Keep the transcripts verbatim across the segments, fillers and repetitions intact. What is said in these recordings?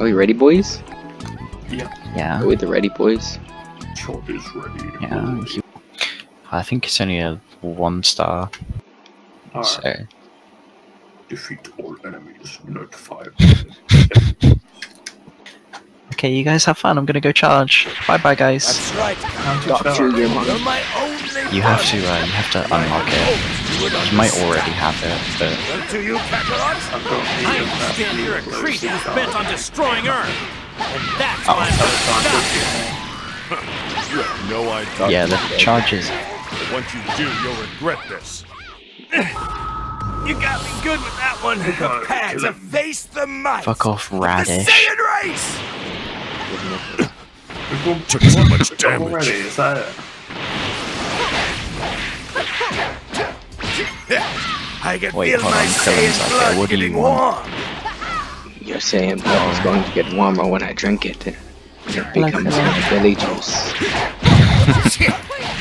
Are we ready, boys? Yeah. Yeah. Are we the ready, boys? Chult is ready. Yeah. He... I think it's only a one star. Right. So. Defeat all enemies. Notify. Okay, you guys have fun. I'm gonna go charge. Bye, bye, guys. That's right. Doctor, you have to. Uh, you have to unlock it. You might already have it, but. I understand you're a creature bent on destroying Earth, and that's why I'm You have no idea. Yeah, the charges. Once you do, you'll regret this. You got me good with that one. The path to face the might. Fuck off, Radish. The Saiyan race. It took so much damage. Already, is that it? I can Wait, feel hold my on, Saiyan blood like getting you warm. Your Saiyan blood is going to get warmer when I drink it. It becomes my belly juice.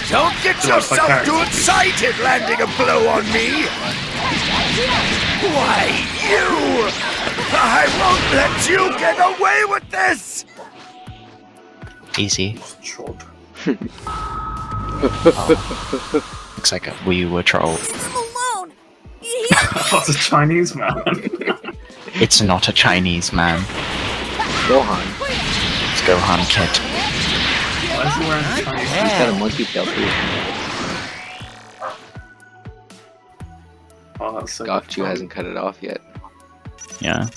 Don't get yourself too excited landing a blow on me! Why, you! I won't let you get away with this! Easy. Oh. Looks like we were trolled. Alone. That's a Chinese man. It's not a Chinese man. Gohan. It's Gohan, kid. Why is he wearing a Chinese man? He's got a monkey tail too. Oh, that's so Goku hasn't cut it off yet. Yeah.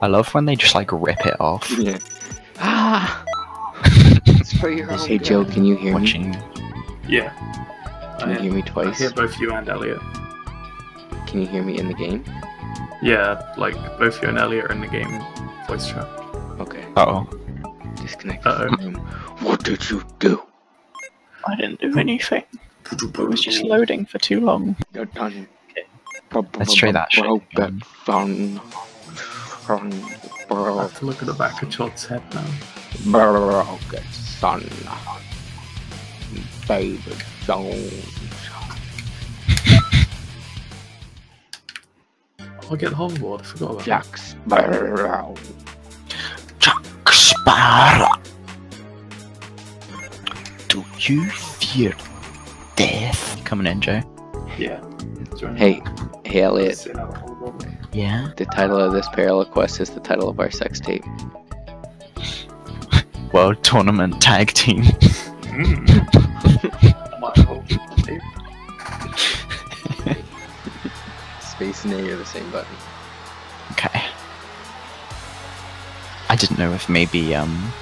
I love when they just like rip it off. Yeah. Ah! Hey Joe, can you hear watching. me? Yeah. Can I you hear me twice? I hear both you and Elliot. Can you hear me in the game? Yeah, like both you and Elliot are in the game voice chat. Okay. Uh oh. Disconnect. Uh -oh. What did you do? I didn't do anything. I was just loading for too long. You're done. Okay. Let's try that shit. I have to look at the back of Chult's head now. Broken son, baby Jones. I'll get homeboard, I forgot about Jack Sparrow. Jack Sparrow. Do you fear death? Coming in, Joe. Yeah. Hey, hey Elliot. Yeah? The title of this parallel quest is the title of our sex tape. World Tournament Tag Team. Mm. Space and A are the same button. Okay. I didn't know if maybe um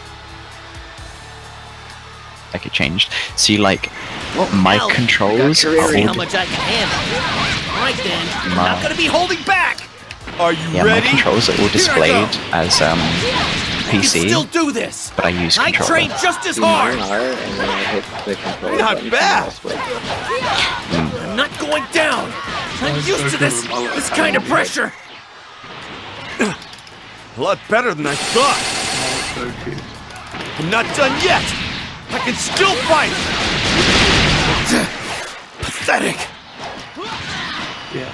like it changed. See, like what my hell? controls are all how much I can handle. Right then, I'm my... not gonna be holding back. Are you yeah, ready? My controls are all displayed as um P C, still do this. But I use controller. I train just as hard. Not bad. Mm. I'm not going down. I'm used to this this kind of pressure. A lot better than I thought. I'm not done yet. I can still fight. Pathetic. Yeah,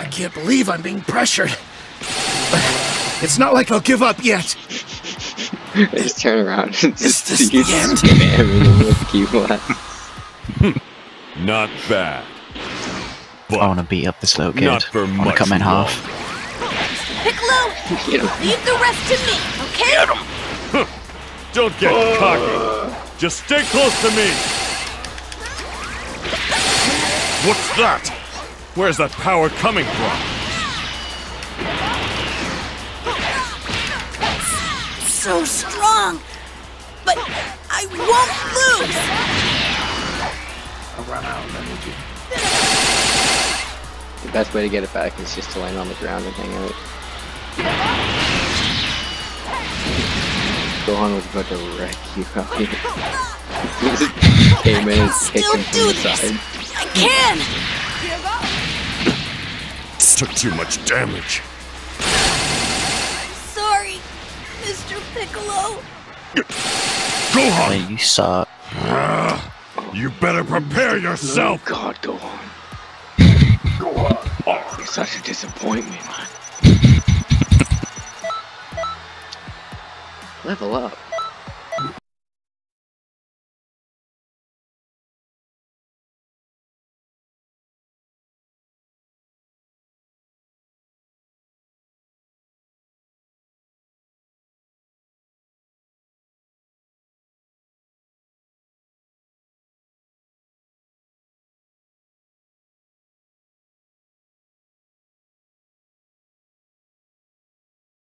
I can't believe I'm being pressured. It's not like I'll give up yet. I just turn around and just Is this the end? Spamming Not bad. But I want to beat up this little kid. Not for I want to cut him in half. Piccolo, get him. Leave the rest to me, okay? Get him. Don't get uh... cocky. Just stay close to me. What's that? Where's that power coming from? So strong, but I won't lose. I run out of energy. The best way to get it back is just to land on the ground and hang out. Gohan was about to wreck you out here. He just came in and kicked him from the side. I can. This took too much damage. Mister Piccolo! Gohan! Oh, you suck. Uh, you better prepare yourself! Oh god, Gohan. Gohan. Oh, you're such a disappointment, man. Level up.